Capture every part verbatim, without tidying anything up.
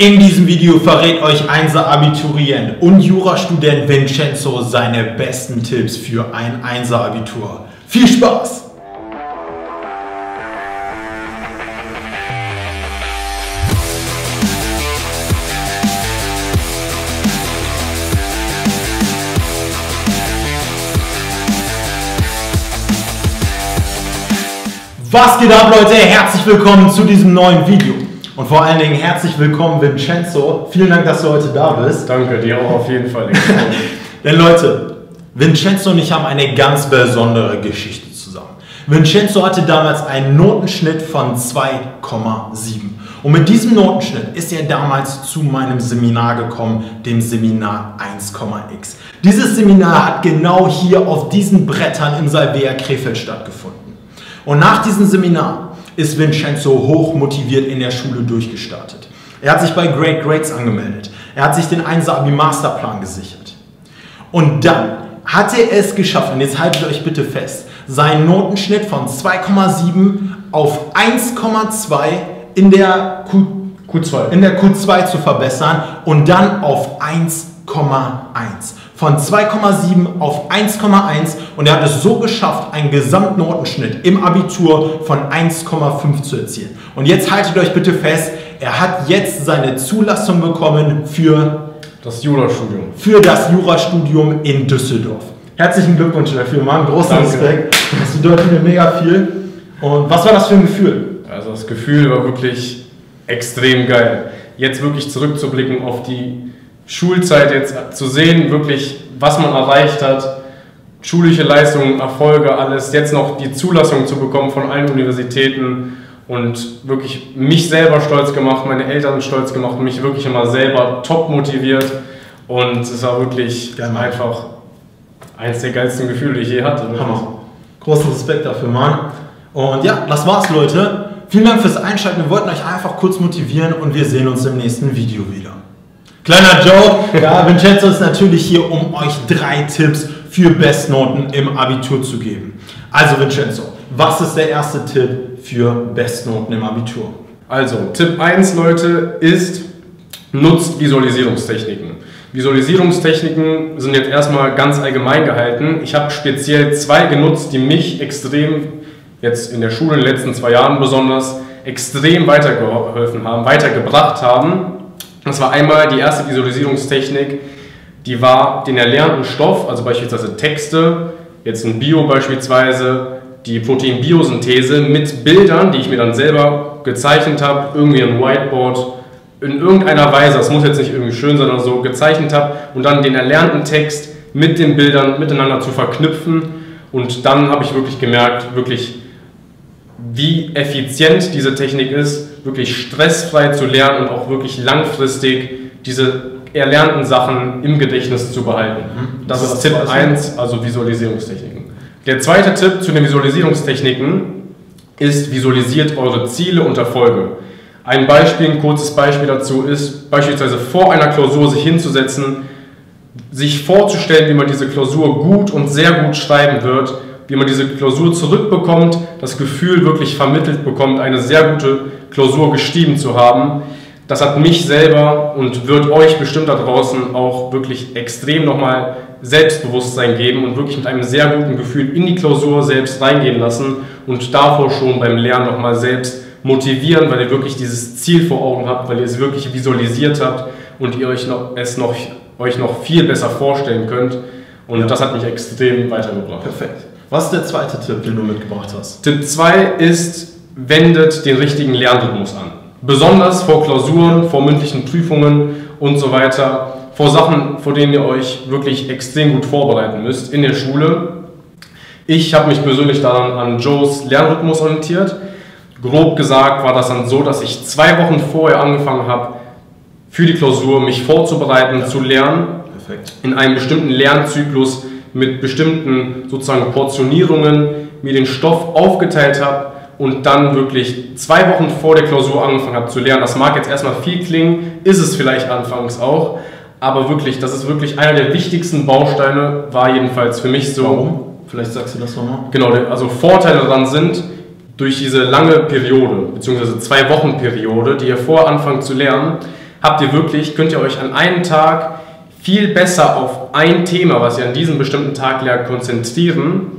In diesem Video verrät euch Einser-Abiturient und Jurastudent Vincenzo seine besten Tipps für ein Einser-Abitur. Viel Spaß! Was geht ab, Leute? Herzlich willkommen zu diesem neuen Video. Und vor allen Dingen herzlich willkommen, Vincenzo. Vielen Dank, dass du heute da bist. Danke, dir auch auf jeden Fall. Denn Leute, Vincenzo und ich haben eine ganz besondere Geschichte zusammen. Vincenzo hatte damals einen Notenschnitt von zwei Komma sieben. Und mit diesem Notenschnitt ist er damals zu meinem Seminar gekommen, dem Seminar eins Komma x. Dieses Seminar hat genau hier auf diesen Brettern im Salbea Krefeld stattgefunden. Und nach diesem Seminar ist Vincenzo hoch motiviert in der Schule durchgestartet. Er hat sich bei Great Grades angemeldet. Er hat sich den Einser-Abi-Masterplan gesichert. Und dann hat er es geschafft, und jetzt haltet euch bitte fest, seinen Notenschnitt von zwei Komma sieben auf eins Komma zwei in der Q zwei in der Q zwei zu verbessern und dann auf eins Komma eins. Von zwei Komma sieben auf eins Komma eins, und er hat es so geschafft, einen Gesamtnotenschnitt im Abitur von eins Komma fünf zu erzielen. Und jetzt haltet euch bitte fest, er hat jetzt seine Zulassung bekommen für das Jurastudium. Für das Jurastudium in Düsseldorf. Herzlichen Glückwunsch dafür, Mann. Großen Danke. Respekt. Das bedeutet mir mega viel. Und was war das für ein Gefühl? Also das Gefühl war wirklich extrem geil. Jetzt wirklich zurückzublicken auf die Schulzeit, jetzt zu sehen, wirklich, was man erreicht hat, schulische Leistungen, Erfolge, alles, jetzt noch die Zulassung zu bekommen von allen Universitäten und wirklich mich selber stolz gemacht, meine Eltern stolz gemacht, mich wirklich immer selber top motiviert, und es war wirklich Geil, einfach eins der geilsten Gefühle, die ich je hatte. Hammer. Großen Respekt dafür, Mann. Und ja, das war's, Leute. Vielen Dank fürs Einschalten. Wir wollten euch einfach kurz motivieren und wir sehen uns im nächsten Video wieder. Kleiner Joke, ja, Vincenzo ist natürlich hier, um euch drei Tipps für Bestnoten im Abitur zu geben. Also Vincenzo, was ist der erste Tipp für Bestnoten im Abitur? Also Tipp eins, Leute, ist, nutzt Visualisierungstechniken. Visualisierungstechniken sind jetzt erstmal ganz allgemein gehalten. Ich habe speziell zwei genutzt, die mich extrem, jetzt in der Schule in den letzten zwei Jahren besonders, extrem weitergeholfen haben, weitergebracht haben. Das war einmal die erste Visualisierungstechnik, die war den erlernten Stoff, also beispielsweise Texte, jetzt in Bio beispielsweise, die Proteinbiosynthese mit Bildern, die ich mir dann selber gezeichnet habe, irgendwie ein Whiteboard, in irgendeiner Weise, das muss jetzt nicht irgendwie schön sein oder so, gezeichnet habe und dann den erlernten Text mit den Bildern miteinander zu verknüpfen, und dann habe ich wirklich gemerkt, wirklich wie effizient diese Technik ist, wirklich stressfrei zu lernen und auch wirklich langfristig diese erlernten Sachen im Gedächtnis zu behalten. Das, das ist Tipp eins, also Visualisierungstechniken. Der zweite Tipp zu den Visualisierungstechniken ist, visualisiert eure Ziele und Erfolge. Ein Beispiel, ein kurzes Beispiel dazu ist, beispielsweise vor einer Klausur sich hinzusetzen, sich vorzustellen, wie man diese Klausur gut und sehr gut schreiben wird, wie man diese Klausur zurückbekommt, das Gefühl wirklich vermittelt bekommt, eine sehr gute Klausur geschrieben zu haben. Das hat mich selber und wird euch bestimmt da draußen auch wirklich extrem nochmal Selbstbewusstsein geben und wirklich mit einem sehr guten Gefühl in die Klausur selbst reingehen lassen und davor schon beim Lernen nochmal selbst motivieren, weil ihr wirklich dieses Ziel vor Augen habt, weil ihr es wirklich visualisiert habt und ihr euch noch, es noch, euch noch viel besser vorstellen könnt. Und ja, das hat mich extrem weitergebracht. Perfekt. Was ist der zweite Tipp, den du mitgebracht hast? Tipp zwei ist, wendet den richtigen Lernrhythmus an. Besonders vor Klausuren, vor mündlichen Prüfungen und so weiter, vor Sachen, vor denen ihr euch wirklich extrem gut vorbereiten müsst in der Schule. Ich habe mich persönlich daran an Joes Lernrhythmus orientiert. Grob gesagt war das dann so, dass ich zwei Wochen vorher angefangen habe, für die Klausur mich vorzubereiten, zu lernen. Perfekt. In einem bestimmten Lernzyklus, mit bestimmten sozusagen Portionierungen, mir den Stoff aufgeteilt habe und dann wirklich zwei Wochen vor der Klausur angefangen habe zu lernen. Das mag jetzt erstmal viel klingen, ist es vielleicht anfangs auch, aber wirklich, das ist wirklich einer der wichtigsten Bausteine, war jedenfalls für mich so. Warum? Vielleicht sagst du das nochmal. Genau, also Vorteile daran sind, durch diese lange Periode, beziehungsweise zwei Wochen Periode, die ihr vorher anfangt zu lernen, habt ihr wirklich, könnt ihr euch an einem Tag viel besser auf ein Thema, was ihr an diesem bestimmten Tag lernt, konzentrieren.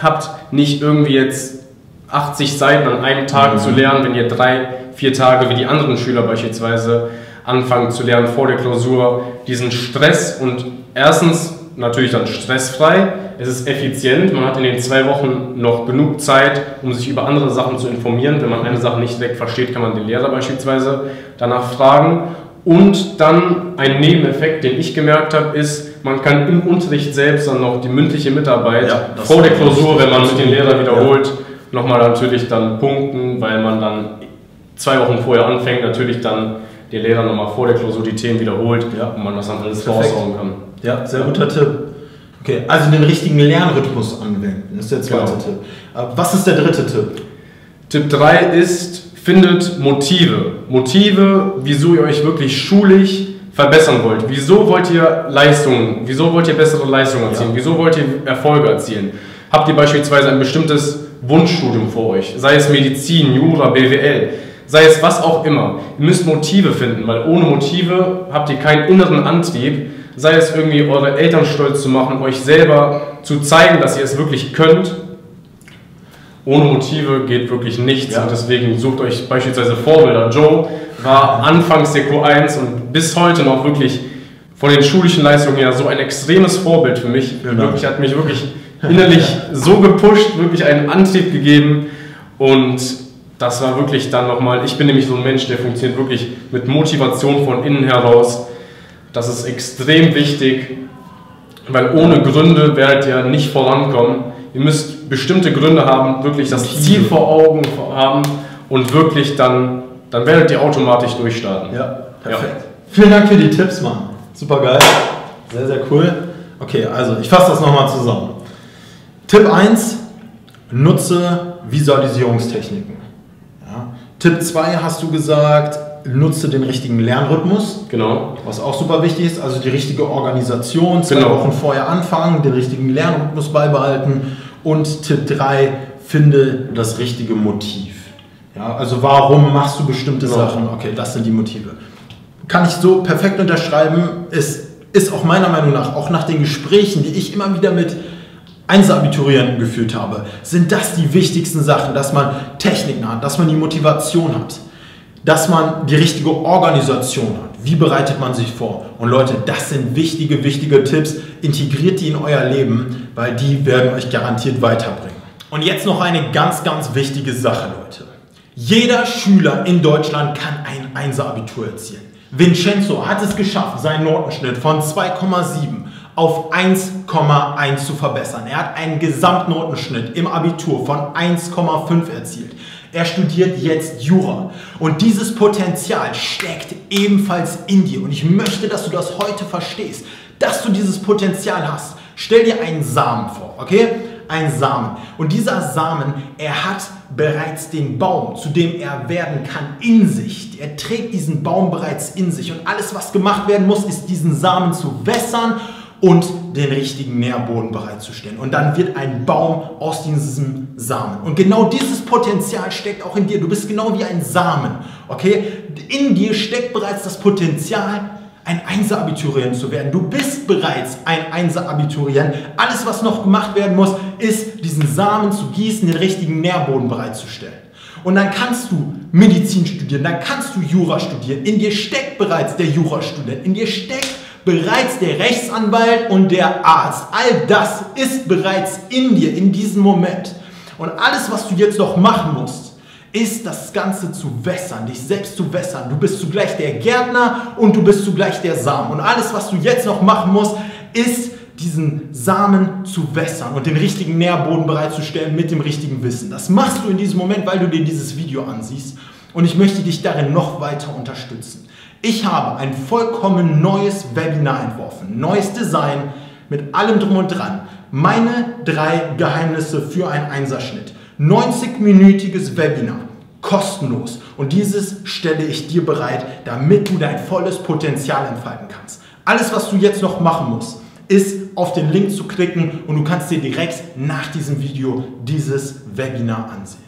Habt nicht irgendwie jetzt achtzig Seiten an einem Tag mhm. zu lernen, wenn ihr drei, vier Tage wie die anderen Schüler beispielsweise anfangen zu lernen vor der Klausur, diesen Stress. Und erstens natürlich dann stressfrei, es ist effizient, man hat in den zwei Wochen noch genug Zeit, um sich über andere Sachen zu informieren. Wenn man eine Sache nicht direkt versteht, kann man den Lehrer beispielsweise danach fragen. Und dann ein Nebeneffekt, den ich gemerkt habe, ist, man kann im Unterricht selbst dann noch die mündliche Mitarbeit ja, vor der Klausur, wenn man mit dem Lehrer wiederholt, ja. nochmal natürlich dann punkten, weil man dann zwei Wochen vorher anfängt, natürlich dann der Lehrer nochmal vor der Klausur die Themen wiederholt ja. und man das dann alles raushauen kann. Ja, sehr guter Tipp. Okay, also den richtigen Lernrhythmus anwenden, ist der zweite genau. Tipp. Was ist der dritte Tipp? Tipp drei ist, findet Motive. Motive, wieso ihr euch wirklich schulisch verbessern wollt. Wieso wollt ihr Leistungen, wieso wollt ihr bessere Leistungen erzielen, ja. wieso wollt ihr Erfolge erzielen? Habt ihr beispielsweise ein bestimmtes Wunschstudium vor euch, sei es Medizin, Jura, B W L, sei es was auch immer. Ihr müsst Motive finden, weil ohne Motive habt ihr keinen inneren Antrieb, sei es irgendwie eure Eltern stolz zu machen, euch selber zu zeigen, dass ihr es wirklich könnt. Ohne Motive geht wirklich nichts ja. und deswegen sucht euch beispielsweise Vorbilder. Joe war anfangs der Q eins und bis heute noch wirklich von den schulischen Leistungen her so ein extremes Vorbild für mich. Genau. Wirklich hat mich wirklich innerlich so gepusht, wirklich einen Antrieb gegeben und das war wirklich dann nochmal, ich bin nämlich so ein Mensch, der funktioniert wirklich mit Motivation von innen heraus. Das ist extrem wichtig, weil ohne Gründe werdet ihr nicht vorankommen. Ihr müsst bestimmte Gründe haben, wirklich das Ziel vor Augen haben und wirklich dann, dann werdet ihr automatisch durchstarten. Ja, perfekt. Ja. Vielen Dank für die Tipps, Mann. Super geil. Sehr, sehr cool. Okay, also ich fasse das nochmal zusammen. Tipp eins, nutze Visualisierungstechniken. Ja. Tipp zwei hast du gesagt, nutze den richtigen Lernrhythmus, genau. was auch super wichtig ist, also die richtige Organisation, zwei genau. Wochen vorher anfangen, den richtigen Lernrhythmus bbeibehalten und Tipp drei, finde das richtige Motiv. Ja, also warum machst du bestimmte genau. Sachen? Okay, das sind die Motive. Kann ich so perfekt unterschreiben, es ist auch meiner Meinung nach, auch nach den Gesprächen, die ich immer wieder mit Einser-Abiturienten geführt habe, sind das die wichtigsten Sachen, dass man Techniken hat, dass man die Motivation hat, dass man die richtige Organisation hat. Wie bereitet man sich vor? Und Leute, das sind wichtige, wichtige Tipps. Integriert die in euer Leben, weil die werden euch garantiert weiterbringen. Und jetzt noch eine ganz, ganz wichtige Sache, Leute. Jeder Schüler in Deutschland kann ein Einser-Abitur erzielen. Vincenzo hat es geschafft, seinen Notenschnitt von zwei Komma sieben auf eins Komma eins zu verbessern. Er hat einen Gesamtnotenschnitt im Abitur von eins Komma fünf erzielt. Er studiert jetzt Jura und dieses Potenzial steckt ebenfalls in dir und ich möchte, dass du das heute verstehst, dass du dieses Potenzial hast. Stell dir einen Samen vor, okay? Ein Samen. Und dieser Samen, er hat bereits den Baum, zu dem er werden kann, in sich. Er trägt diesen Baum bereits in sich und alles, was gemacht werden muss, ist diesen Samen zu wässern und den richtigen Nährboden bereitzustellen. Und dann wird ein Baum aus diesem Samen. Und genau dieses Potenzial steckt auch in dir. Du bist genau wie ein Samen. Okay? In dir steckt bereits das Potenzial, ein Einser-Abiturient zu werden. Du bist bereits ein Einser-Abiturient. Alles, was noch gemacht werden muss, ist, diesen Samen zu gießen, den richtigen Nährboden bereitzustellen. Und dann kannst du Medizin studieren, dann kannst du Jura studieren. In dir steckt bereits der Jurastudent. In dir steckt bereits der Rechtsanwalt und der Arzt. All das ist bereits in dir, in diesem Moment. Und alles, was du jetzt noch machen musst, ist das Ganze zu wässern, dich selbst zu wässern. Du bist zugleich der Gärtner und du bist zugleich der Samen. Und alles, was du jetzt noch machen musst, ist diesen Samen zu wässern und den richtigen Nährboden bereitzustellen mit dem richtigen Wissen. Das machst du in diesem Moment, weil du dir dieses Video ansiehst. Und ich möchte dich darin noch weiter unterstützen. Ich habe ein vollkommen neues Webinar entworfen, neues Design mit allem drum und dran. Meine drei Geheimnisse für einen Einserschnitt. neunzigminütiges Webinar, kostenlos. Und dieses stelle ich dir bereit, damit du dein volles Potenzial entfalten kannst. Alles, was du jetzt noch machen musst, ist auf den Link zu klicken und du kannst dir direkt nach diesem Video dieses Webinar ansehen.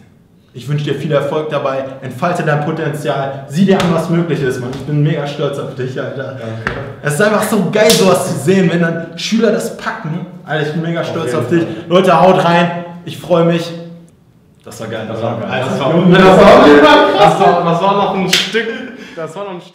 Ich wünsche dir viel Erfolg dabei, entfalte dein Potenzial, sieh dir an, was möglich ist, Mann. Ich bin mega stolz auf dich, Alter. Danke. Es ist einfach so geil, sowas zu sehen, wenn dann Schüler das packen. Alter, ich bin mega stolz auf, auf dich. Leute, haut rein, ich freue mich. Das war geil, das war geil. Das war noch ein Stück. Das war noch ein Stück.